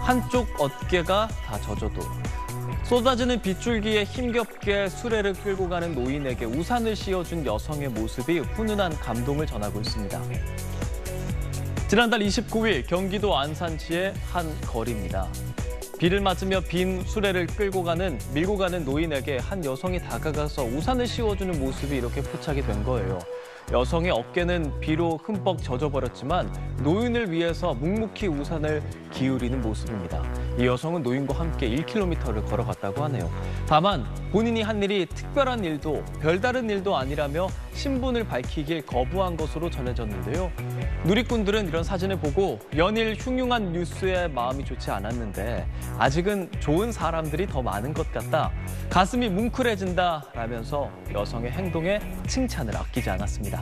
한쪽 어깨가 다 젖어도 쏟아지는 빗줄기에 힘겹게 수레를 끌고 가는 노인에게 우산을 씌워준 여성의 모습이 훈훈한 감동을 전하고 있습니다. 지난달 29일 경기도 안산시의 한 거리입니다. 비를 맞으며 빈 수레를 밀고 가는 노인에게 한 여성이 다가가서 우산을 씌워주는 모습이 이렇게 포착이 된 거예요. 여성의 어깨는 비로 흠뻑 젖어버렸지만 노인을 위해서 묵묵히 우산을 기울이는 모습입니다. 이 여성은 노인과 함께 1km를 걸어갔다고 하네요. 다만 본인이 한 일이 특별한 일도 별다른 일도 아니라며 신분을 밝히길 거부한 것으로 전해졌는데요. 누리꾼들은 이런 사진을 보고 연일 흉흉한 뉴스에 마음이 좋지 않았는데 아직은 좋은 사람들이 더 많은 것 같다, 가슴이 뭉클해진다 라면서 여성의 행동에 칭찬을 아끼지 않았습니다.